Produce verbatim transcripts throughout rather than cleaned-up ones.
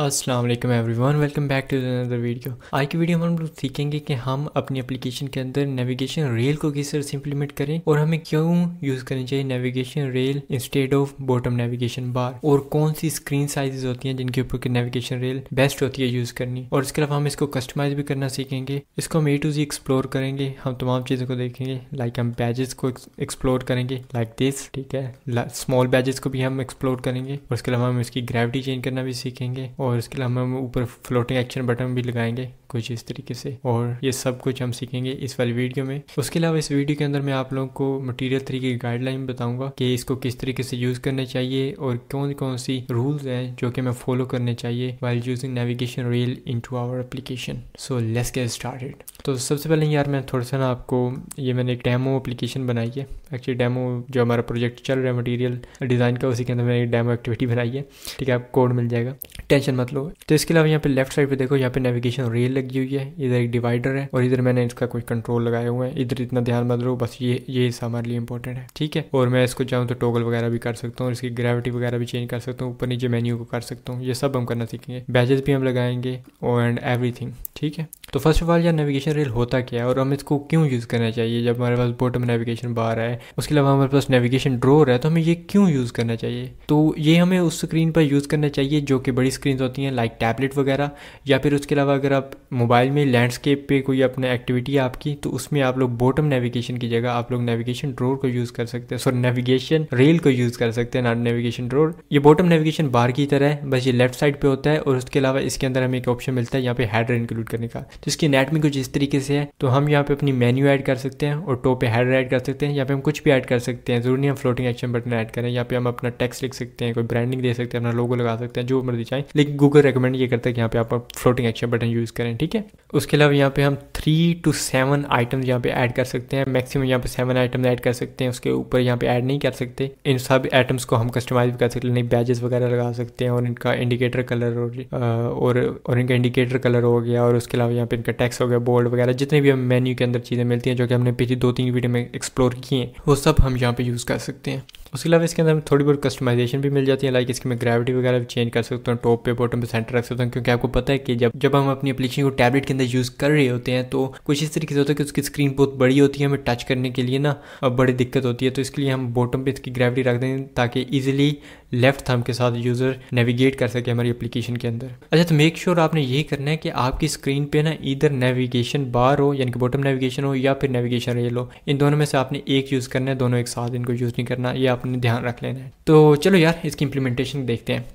अस्सलाम वालेकुम everyone, welcome back to another video. आज की वीडियो में हम लोग सीखेंगे कि हम अपनी एप्लीकेशन के अंदर नेविगेशन रेल को किस तरह से इंप्लीमेंट करें और हमें क्यों यूज़ करनी चाहिए navigation rail instead of bottom navigation bar, और कौन सी स्क्रीन साइजेस होती हैं जिनके ऊपर नेविगेशन रेल बेस्ट होती है यूज़ करनी। और इसके अलावा हम इसको कस्टमाइज भी करना सीखेंगे। इसको हम ए टू जी एक्सप्लोर करेंगे, हम तमाम चीज़ों को देखेंगे। लाइक हम बैजेस को एक्सप्लोर करेंगे लाइक दिस, ठीक है, स्मॉल बैजेस को भी हम एक्सप्लोर करेंगे। और इसके अलावा हम इसकी ग्रेविटी चेंज करना भी सीखेंगे, और इसके लिए हम ऊपर फ्लोटिंग एक्शन बटन भी लगाएंगे कुछ इस तरीके से। और ये सब कुछ हम सीखेंगे इस वाली वीडियो में। उसके अलावा इस वीडियो के अंदर मैं आप लोगों को मटेरियल थ्री की गाइडलाइन बताऊंगा कि इसको किस तरीके से यूज़ करना चाहिए और कौन कौन सी रूल्स हैं जो कि हमें फॉलो करने चाहिए while using navigation rail into our application. So let's get started. तो सबसे पहले यार मैं थोड़ा सा ना आपको, ये मैंने एक डेमो एप्लीकेशन बनाई है। एक्चुअली डेमो जो हमारा प्रोजेक्ट चल रहा है मटीरियल डिज़ाइन का, उसी के अंदर मैंने एक डेमो एक्टिविटी बनाई है, ठीक है। आपको कोड मिल जाएगा, टेंशन मत लो। तो इसके अलावा यहाँ पे लेफ्ट साइड पे देखो, यहाँ पे नेविगेशन रेल लगी हुई है, इधर एक डिवाइडर है और इधर मैंने इसका कोई कंट्रोल लगाया हुआ है। इधर इतना ध्यान मत रहो, बस ये ये हिस्सा हमारे लिए इंपॉर्टेंट है, ठीक है। और मैं इसको चाहूँ तो टॉगल वगैरह भी कर सकता हूँ, इसकी ग्रेविटी वगैरह भी चेंज कर सकता हूँ, ऊपर नीचे मेन्यू को कर सकता हूँ। ये सब हम करना सीखेंगे, बैजेस भी हम लगाएंगे और एंड एवरीथिंग, ठीक है। तो फर्स्ट ऑफ ऑल यार नेविगेशन रेल होता क्या है और हम इसको क्यों यूज़ करना चाहिए जब हमारे पास बॉटम नेविगेशन बार है। उसके अलावा हमारे पास नेविगेशन ड्रॉअर है, तो हमें ये क्यों यूज़ करना चाहिए। तो ये हमें उस स्क्रीन पर यूज़ करना चाहिए जो कि बड़ी स्क्रीन होती हैं लाइक टैबलेट वगैरह, या फिर उसके अलावा अगर आप मोबाइल में लैंडस्केप पे कोई अपना एक्टिविटी है आपकी, तो उसमें आप लोग बॉटम नेविगेशन की जगह आप लोग नेविगेशन ड्रॉअर को यूज़ कर सकते हैं। सॉरी, नेविगेशन रेल को यूज़ कर सकते हैं, नॉट नेविगेशन ड्रॉअर। ये बॉटम नेविगेशन बार की तरह है, बस ये लेफ्ट साइड पर होता है। और उसके अलावा इसके अंदर हमें एक ऑप्शन मिलता है यहाँ पे हेडर इंक्लूड करने का, तो इसकी एनाटॉमी कुछ इस तरीके से है। तो हम यहाँ पे अपनी मेन्यू ऐड कर सकते हैं और टॉप पे हेडर ऐड कर सकते हैं। यहाँ पे हम कुछ भी ऐड कर सकते हैं, जरूरी नहीं हम फ्लोटिंग एक्शन बटन ऐड करें। यहाँ पे हम अपना टेक्स्ट लिख सकते हैं, कोई ब्रांडिंग दे सकते हैं, अपना लोगो लगा सकते हैं, जो मर्जी चाहें। लेकिन गूगल रेकमेंड ये करता है कि यहाँ पे आप फ्लोटिंग एक्शन बटन यूज़ करें, ठीक है। उसके अलावा यहाँ पे हम थ्री टू सेवन आइटम्स यहाँ पे ऐड कर सकते हैं, मैक्सिमम यहाँ पे सेवन आइटम्स ऐड कर सकते हैं। उसके ऊपर यहाँ पे ऐड नहीं कर सकते। इन सब आइटम्स को हम कस्टमाइज भी कर सकते हैं, नहीं बैजेस वगैरह लगा सकते हैं, और इनका इंडिकेटर कलर और और इनका इंडिकेटर कलर हो गया। और उसके अलावा यहाँ पे इनका टेक्स्ट हो गया, बोल्ड वगैरह, जितने भी हम मेन्यू के अंदर चीज़ें मिलती हैं जो कि हमने पिछली दो तीन वीडियो में एक्सप्लोर की हैं, वो सब हम यहाँ पे यूज़ कर सकते हैं। उसके अलावा इसके अंदर थोड़ी बहुत कस्टमाइजेशन भी मिल जाती है, लाइक इसकी मैं ग्रेविटी वगैरह भी चेंज कर सकता हूँ, टॉप पे बॉटम पे सेंटर रख सकता हूँ। क्योंकि आपको पता है कि जब जब हम अपनी एप्लीकेशन को टैबलेट के अंदर यूज़ कर रहे होते हैं तो कुछ इस तरीके से होता है कि उसकी स्क्रीन बहुत बड़ी होती है, हमें टच करने के लिए ना बड़ी दिक्कत होती है। तो इसके लिए हम बॉटम पे इसकी ग्रेविटी रख दें ताकि ईजिली लेफ्ट थंब के साथ यूज़र नेविगेट कर सके हमारी एप्लीकेशन के अंदर। अच्छा, तो मेक श्योर आपने यही करना है कि आपकी स्क्रीन पे ना इधर नेविगेशन बार हो, यानी कि बॉटम नेविगेशन हो, या फिर नेविगेशन रेल हो। इन दोनों में से आपने एक यूज़ करना है, दोनों एक साथ इनको यूज़ नहीं करना, ये आपने ध्यान रख लेना है। तो चलो यार इसकी इंप्लीमेंटेशन देखते हैं।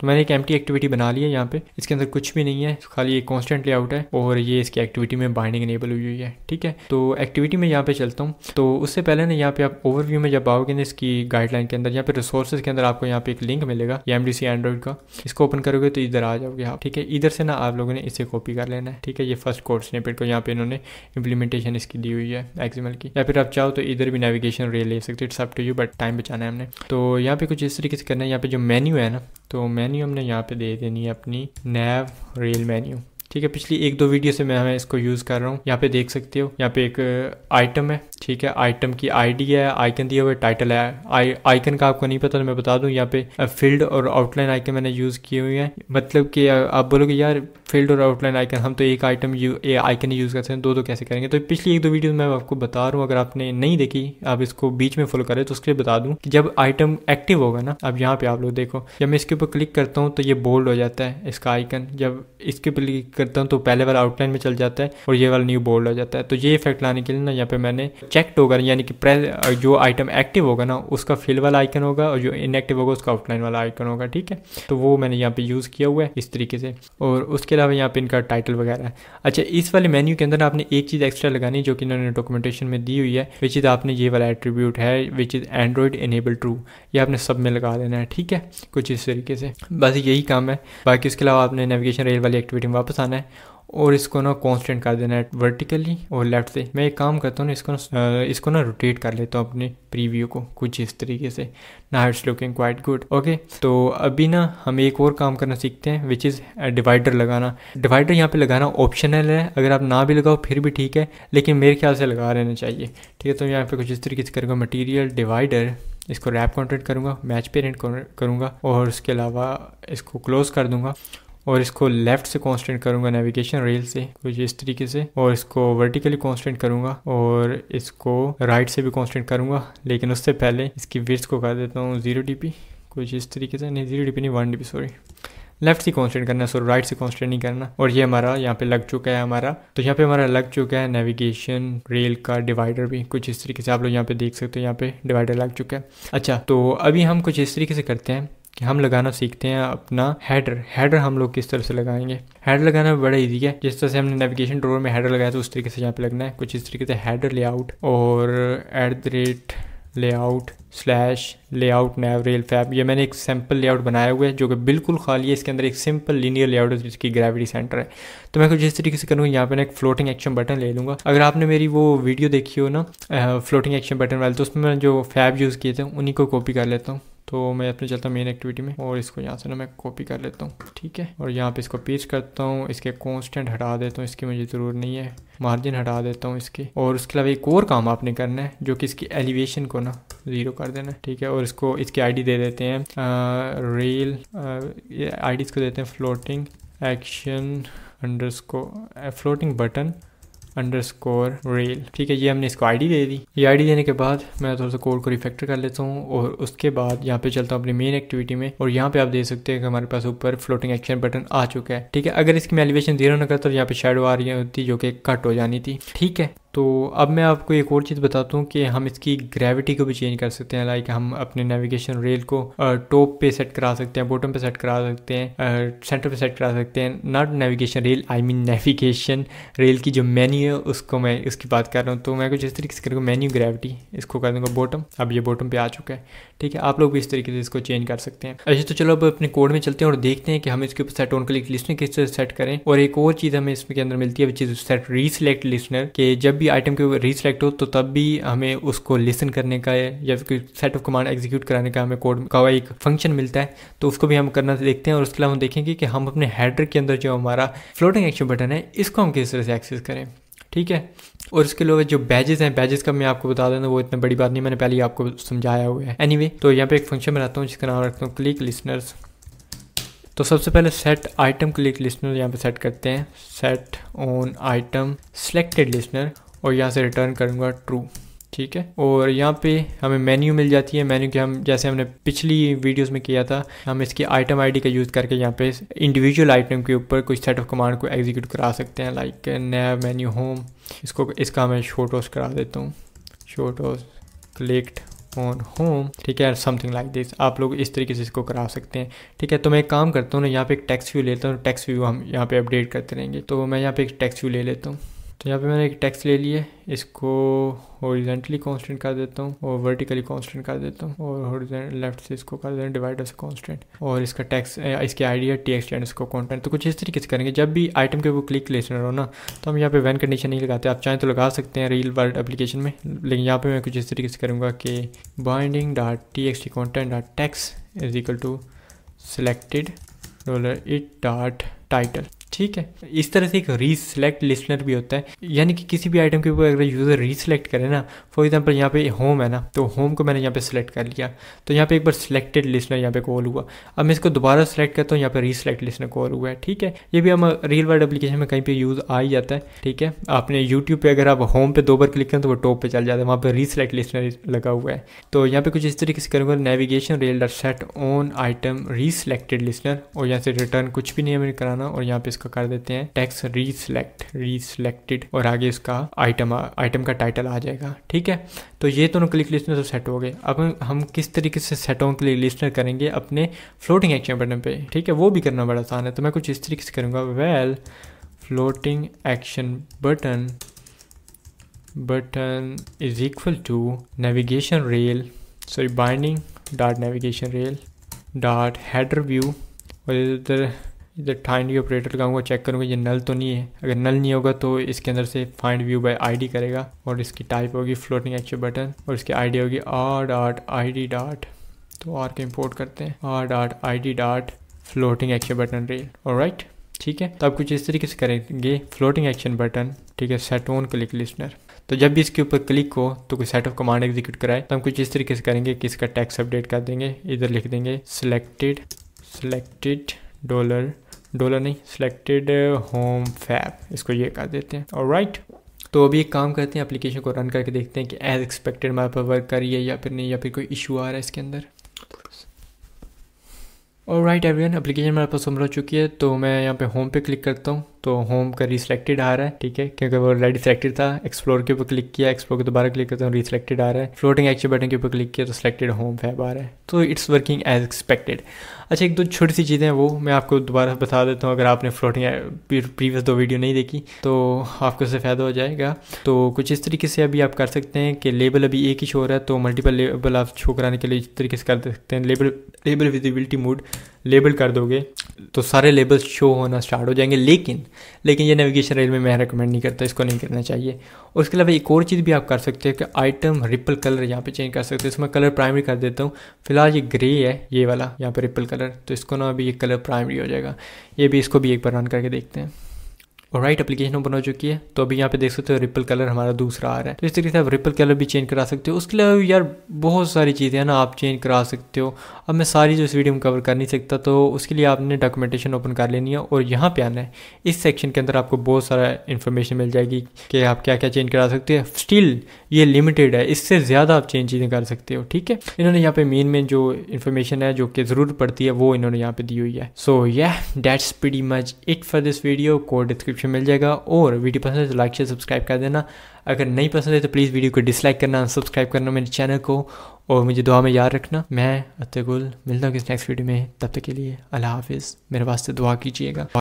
तो मैंने एक एम्प्टी एक्टिविटी बना ली है, यहाँ पे इसके अंदर कुछ भी नहीं है, खाली एक कॉन्स्टेंट लेआउट है और ये इसकी एक्टिविटी में बाइंडिंग इनेबल हुई हुई है, ठीक है। तो एक्टिविटी में यहाँ पे चलता हूँ। तो उससे पहले ना यहाँ पे आप ओवरव्यू में जब आओगे ना इसकी गाइडलाइन के अंदर, यहाँ पे रिसोर्सेज के अंदर आपको यहाँ पे एक लिंक मिलेगा एम डी सी एंड्रॉइड का, इसको ओपन करोगे तो इधर आ जाओगे आप, ठीक है। इधर से ना आप लोगों ने इसे कॉपी कर लेना है, ठीक है। ये फर्स्ट कोड स्निपेट को यहाँ पे इन्होंने इंप्लीमेंटेशन इसकी दी हुई है एक्सएमएल की, या फिर आप चाहो तो इधर भी नेविगेशन रेल ले सकते हो, it's up to you, but time बचाना है हमने। तो यहाँ पे कुछ इस तरीके से करना है, यहाँ पे जो मेन्यू है ना, तो मेन्यू हमने यहाँ पे दे देनी है अपनी नैव रेल मेन्यू, ठीक है। पिछली एक दो वीडियो से मैं इसको यूज़ कर रहा हूँ, यहाँ पे देख सकते हो। यहाँ पे एक आइटम है, ठीक है, आइटम की आईडी है, आइकन दिया हुआ, टाइटल है। आई आइकन का आपको नहीं पता तो मैं बता दूँ, यहाँ पे फील्ड और आउटलाइन आइकन मैंने यूज़ किए हुए हैं। मतलब कि आप बोलोगे यार फील्ड और आउटलाइन आइकन, हम तो एक आइटम यू आइकन यूज़ करते हैं, दो दो कैसे करेंगे। तो पिछली एक दो वीडियो मैं आपको बता रहा हूँ, अगर आपने नहीं देखी आप इसको बीच में फॉलो करें, तो उसके लिए बता दूँ कि जब आइटम एक्टिव होगा ना, अब यहाँ पर आप लोग देखो, जब मैं इसके ऊपर क्लिक करता हूँ तो ये बोल्ड हो जाता है इसका आइकन, जब इसके ऊपर क्लिक करता हूँ तो पहले वाला आउटलाइन में चल जाता है और ये वाला न्यू बोल्ड हो जाता है। तो ये इफेक्ट लाने के लिए ना यहाँ पे मैंने चेक्ड होगा, यानी कि प्रेस जो आइटम एक्टिव होगा ना उसका फील्ड वाला आइकन होगा और जो इनएक्टिव होगा उसका आउटलाइन वाला आइकन होगा, ठीक है। तो वो मैंने यहाँ पे यूज़ किया हुआ है इस तरीके से। और उसके अलावा यहाँ पे इनका टाइटल वगैरह है। अच्छा, इस वाले मेन्यू के अंदर आपने एक चीज़ एक्स्ट्रा लगानी जो कि इन्होंने डॉक्यूमेंटेशन में दी हुई है, विच इज़ आपने ये वाला एट्रीब्यूट है which is Android enable true, ये आपने सब में लगा देना है, ठीक है, कुछ इस तरीके से। बस यही काम है, बाकी उसके अलावा आपने नेविगेशन रेल वाली एक्टिविटी में वापस आना है और इसको ना कांस्टेंट कर देना है वर्टिकली और लेफ्ट से। मैं एक काम करता हूँ ना, इसको ना इसको ना रोटेट कर लेता हूँ अपने प्रीव्यू को कुछ इस तरीके से ना, it's looking quite good, okay. तो अभी ना हम एक और काम करना सीखते हैं विच इज़ डिवाइडर लगाना। डिवाइडर यहाँ पे लगाना ऑप्शनल है, अगर आप ना भी लगाओ फिर भी ठीक है, लेकिन मेरे ख्याल से लगा लेना चाहिए, ठीक है। तो यहाँ पर कुछ इस तरीके से करेगा मटीरियल डिवाइडर, इसको रैप कॉन्ट्रैक्ट करूँगा, मैच पेरेंट करूँगा और उसके अलावा इसको क्लोज कर दूँगा और इसको लेफ़्ट से कांस्टेंट करूँगा नेविगेशन रेल से कुछ इस तरीके से, और इसको वर्टिकली कांस्टेंट करूँगा और इसको राइट से भी कांस्टेंट करूँगा। लेकिन उससे पहले इसकी विड्थ को कर देता हूँ जीरो डी पी कुछ इस तरीके से, नहीं जीरो डी पी नहीं one D P sorry, left से कांस्टेंट करना है सो राइट से कांस्टेंट नहीं करना। और ये हमारा यहाँ पे लग चुका है हमारा, तो यहाँ पे हमारा लग चुका है नेविगेशन रेल का डिवाइडर भी कुछ इस तरीके से, आप लोग यहाँ पे देख सकते हो यहाँ पे डिवाइडर लग चुका है। अच्छा तो अभी हम कुछ इस तरीके से करते हैं कि हम लगाना सीखते हैं अपना हेडर। हेडर हम लोग किस तरह से लगाएंगे, हेडर लगाना बड़ा इजी है, जिस तरह से हमने नेविगेशन ड्रॉअर में हेडर लगाया तो उस तरीके से यहाँ पे लगना है कुछ इस तरीके से, हेडर लेआउट और at the rate layout slash layout nav rail fab. ये मैंने एक सैम्पल लेआउट बनाया हुआ है जो कि बिल्कुल खाली है, इसके अंदर एक सिंपल लीनियर लेआउट है जिसकी ग्रेविटी सेंटर है। तो मैं कुछ जिस तरीके से करूँगा, यहाँ पे मैं एक फ्लोटिंग एक्शन बटन ले लूँगा। अगर आपने मेरी वो वीडियो देखी हो ना फ्लोटिंग एक्शन बटन वाले, तो उसमें जो फैब यूज़ किए थे उन्हीं को कॉपी कर लेता हूँ। तो मैं अपने चलता हूँ मेन एक्टिविटी में और इसको यहाँ से ना मैं कॉपी कर लेता हूँ, ठीक है, और यहाँ पे इसको पेस्ट करता हूँ, इसके कांस्टेंट हटा देता हूँ, इसकी मुझे ज़रूरत नहीं है, मार्जिन हटा देता हूँ इसके। और उसके अलावा एक और काम आपने करना है जो कि इसकी एलिवेशन को ना ज़ीरो कर देना है, ठीक है, और इसको इसकी आई डी दे देते हैं रेल, आई डी इसको देते हैं floating action underscore floating button underscore rail, ठीक है, ये हमने इसको आईडी दे दी। ये आईडी देने के बाद मैं थोड़ा सा कोड को रिफैक्टर कर लेता हूँ और उसके बाद यहाँ पे चलता हूँ अपनी मेन एक्टिविटी में। और यहाँ पे आप देख सकते हैं कि हमारे पास ऊपर फ्लोटिंग एक्शन बटन आ चुका है, ठीक है। अगर इसकी मैं एलिवेशन जीरो ना करता तो यहाँ पे शैडो आ रही होती जो कि कट हो जानी थी, ठीक है। तो अब मैं आपको एक और चीज़ बताता हूँ कि हम इसकी ग्रेविटी को भी चेंज कर सकते हैं। लाइक हम अपने नेविगेशन रेल को टॉप पे सेट करा सकते हैं, बॉटम पे सेट करा सकते हैं, सेंटर पे सेट करा सकते हैं, not navigation rail, I mean navigation rail की जो मेन्यू है उसको मैं इसकी बात कर रहा हूँ। तो मैं कुछ इस तरीके से करूँगा, मेन्यू ग्रेविटी इसको कर दूँगा बॉटम, अब ये बॉटम पर आ चुका है, ठीक है। आप लोग भी इस तरीके से इसको चेंज कर सकते हैं। अच्छा तो चलो अब अपने कोड में चलते हैं और देखते हैं कि हम इसके ऊपर सेट ऑन क्लिक लिस्टनर किस तरह सेट करें। और एक और चीज़ हमें इसमें के अंदर मिलती है वो चीज़ सेट रीसिलेक्ट लिस्टनर, के जब भी आइटम के ऊपर रीसिलेक्ट हो तो तब भी हमें उसको लिसन करने का या फिर सेट ऑफ कमांड एग्जीक्यूट कराने का हमें कोड का एक फंक्शन मिलता है, तो उसको भी हम करना देखते हैं। और उसके अलावा हम देखेंगे कि हम अपने हेडर के अंदर जो हमारा फ्लोटिंग एक्शन बटन है इसको हम किस तरह से एक्सेस करें, ठीक है। और उसके अलावा जो बैजेस हैं, बैजेस का मैं आपको बता देना, वो इतना बड़ी बात नहीं, मैंने पहले ही आपको समझाया हुआ है। एनीवे anyway, तो यहाँ पे एक फंक्शन बनाता हूँ जिसका नाम रखता हूँ क्लिक लिसनर्स। तो सबसे पहले सेट आइटम क्लिक लिसनर यहाँ पे सेट करते हैं, set on item selected listener, और यहाँ से रिटर्न करूँगा ट्रू, ठीक है। और यहाँ पे हमें मेन्यू मिल जाती है, मेन्यू के हम जैसे हमने पिछली वीडियोस में किया था, हम इसकी आइटम आईडी का यूज़ करके यहाँ पे इंडिविजुअल आइटम के ऊपर कुछ सेट ऑफ कमांड को एग्जीक्यूट करा सकते हैं। लाइक नया मेन्यू होम, इसको इसका मैं शॉर्टकट करा देता हूँ, शॉर्टकट क्लिक्ड ऑन होम, ठीक है, समथिंग लाइक दिस। आप लोग इस तरीके से इसको करा सकते हैं, ठीक है। तो मैं एक काम करता हूँ ना, यहाँ पे एक टेक्स्ट व्यू लेता हूँ, टेक्स्ट व्यू हम यहाँ पे अपडेट करते रहेंगे। तो मैं यहाँ पे एक टेक्स्ट व्यू ले लेता हूँ, तो यहाँ पे मैंने एक टेक्स्ट ले लिया, इसको हॉरिजॉन्टली कांस्टेंट कर देता हूँ और वर्टिकली कांस्टेंट कर देता हूँ और हॉरिजॉन्टल लेफ्ट से इसको कर देना डिवाइडर से कांस्टेंट, और इसका टेक्स्ट इसकी आइडिया टी एक्स एंड इसको कंटेंट। तो कुछ इस तरीके से करेंगे, जब भी आइटम के वो क्लिक लिसनर हो ना तो हम यहाँ पे व्हेन कंडीशन नहीं लगाते, आप चाहें तो लगा सकते हैं रियल वर्ल्ड एप्लीकेशन में, लेकिन यहाँ पर मैं कुछ इस तरीके से करूँगा कि binding dot T X T content dot text is equal to selected dollar it dot title, ठीक है। इस तरह से एक रीसिलेक्ट लिस्टनर भी होता है, यानी कि किसी भी आइटम के ऊपर अगर यूज़र रीसिलेक्ट करे ना, फॉर एग्जांपल यहाँ पे होम है ना, तो होम को मैंने यहाँ पे सिलेक्ट कर लिया, तो यहाँ पे एक बार सिलेक्टेड लिस्टनर यहाँ पे कॉल हुआ। अब मैं इसको दोबारा सिलेक्ट करता हूँ, यहाँ पे रीसिलेक्ट लिस्टनर कॉल हुआ है, ठीक है। ये भी हम रियल वर्ल्ड एप्लीकेशन में कहीं पर यूज़ आ ही जाता है, ठीक है। आपने यूट्यूब पर अगर आप होम पर दो बार क्लिक करें तो वो टॉप पर चल जाता है, वहाँ पर रीसिलेक्ट लिस्टनर लगा हुआ है। तो यहाँ पर कुछ इस तरीके से करूँगा, navigation rail dot set on item reselected listener, और यहाँ से रिटर्न कुछ भी नहीं है मैंने कराना, और यहाँ पे कर देते हैं टेक्स्ट रीसिलेक्ट रीसिलेक्टेड, और आगे इसका आइटम आइटम का टाइटल आ जाएगा, ठीक है। तो ये दोनों क्लिक लिस्टनर तो सेट हो गए। अब हम किस तरीके से सेट ऑन क्लिक लिस्टनर करेंगे अपने फ्लोटिंग एक्शन बटन पे, ठीक है, वो भी करना बड़ा आसान है। तो मैं कुछ इस तरीके से करूँगा, well floating action button button is equal to navigation rail sorry binding dot navigation rail dot header view, और इधर इधर फाइंड व्यू ऑपरेटर लगाऊंगा, चेक करूंगा ये नल तो नहीं है, अगर नल नहीं होगा तो इसके अंदर से फाइंड व्यू बाय आईडी करेगा, और इसकी टाइप होगी फ्लोटिंग एक्शन बटन, और इसकी आईडी होगी R dot I D dot, तो आर के इंपोर्ट करते हैं R dot I D dot floating action button rail, alright, ठीक है। तो आप कुछ इस तरीके से करेंगे फ्लोटिंग एक्शन बटन, ठीक है, सेट ऑन क्लिक लिस्टनर। तो जब भी इसके ऊपर क्लिक हो तो कोई सेट ऑफ कमांड एग्जीक्यूट कराए तो हम कुछ इस तरीके से करेंगे कि इसका टैक्स अपडेट कर देंगे। इधर लिख देंगे सिलेक्टेड सिलेक्टेड डॉलर डॉलर नहीं सिलेक्टेड होम फैब, इसको ये कर देते हैं। ऑलराइट, तो अभी एक काम करते हैं, एप्लीकेशन को रन करके देखते हैं कि एज एक्सपेक्टेड हमारे पर वर्क कर रही है या फिर नहीं, या फिर कोई इशू आ रहा है इसके अंदर। ऑलराइट एवरीवन, एप्लीकेशन मेरे पास ओपन हो चुकी है। तो मैं यहाँ पे होम पे क्लिक करता हूँ तो होम का रीसिलेक्टेड आ रहा है, ठीक है, क्योंकि वो ऑलरेडी सिलेक्टेड था। एक्सप्लोर के ऊपर क्लिक किया, एक्सप्लोर के दोबारा क्लिक करता हूँ, रीसिलेक्टेड आ रहा है। फ्लोटिंग एक्शन बटन के ऊपर क्लिक किया तो सिलेक्टेड होम फैब आ रहा है। तो इट्स वर्किंग एज एक्सपेक्टेड। अच्छा, एक दो छोटी सी चीज़ें वो मैं आपको दोबारा बता देता हूँ, अगर आपने फ्लोटिंग प्रीवियस दो वीडियो नहीं देखी तो आपको इससे फ़ायदा हो जाएगा। तो कुछ इस तरीके से अभी आप कर सकते हैं कि लेबल अभी एक ही शो हो रहा है, तो मल्टीपल लेबल आप शो कराने के लिए इस तरीके से कर सकते हैं। Label label visibility mode label कर दोगे तो सारे लेबल्स शो होना स्टार्ट हो जाएंगे। लेकिन लेकिन ये नेविगेशन रेल में मैं रेकमेंड नहीं करता, इसको नहीं करना चाहिए। उसके अलावा एक और चीज़ भी आप कर सकते हैं कि आइटम रिपल कलर यहाँ पे चेंज कर सकते हैं। इसमें कलर प्राइमरी कर देता हूँ, फिलहाल ये ग्रे है ये वाला यहाँ पे रिपल कलर, तो इसको ना अभी ये कलर प्राइमरी हो जाएगा। ये भी इसको भी एक बार रन करके देखते हैं। और राइट, एप्लीकेशन ओपन हो चुकी है। तो अभी यहाँ पे देख सकते हो रिपल कलर हमारा दूसरा आ रहा है। तो इस तरीके से आप रिपल कलर भी चेंज करा सकते हो। उसके अलावा यार बहुत सारी चीज़ें हैं ना आप चेंज करा सकते हो। अब मैं सारी जो इस वीडियो में कवर कर नहीं सकता, तो उसके लिए आपने डॉक्यूमेंटेशन ओपन कर लेनी है और यहाँ पे आना है। इस सेक्शन के अंदर आपको बहुत सारा इन्फॉर्मेशन मिल जाएगी कि आप क्या क्या चेंज करा सकते हैं। स्टिल ये लिमिटेड है, इससे ज़्यादा आप चेंज चीज़ें कर सकते हो, ठीक है। इन्होंने यहाँ पे मेन मेन जो इन्फॉर्मेशन है जो कि ज़रूरत पड़ती है वो इन्होंने यहाँ पर दी हुई है। सो या that's pretty much it for this video. Code description मिल जाएगा, और वीडियो पसंद है तो लाइक शेयर सब्सक्राइब कर देना। अगर नहीं पसंद है तो प्लीज़ वीडियो को डिसलाइक करना, सब्सक्राइब करना मेरे चैनल को, और मुझे दुआ में याद रखना। मैं अतगुल मिलता हूँ किस नेक्स्ट वीडियो में, तब तक के लिए अल्लाह हाफिज़। मेरे वास्ते दुआ कीजिएगा।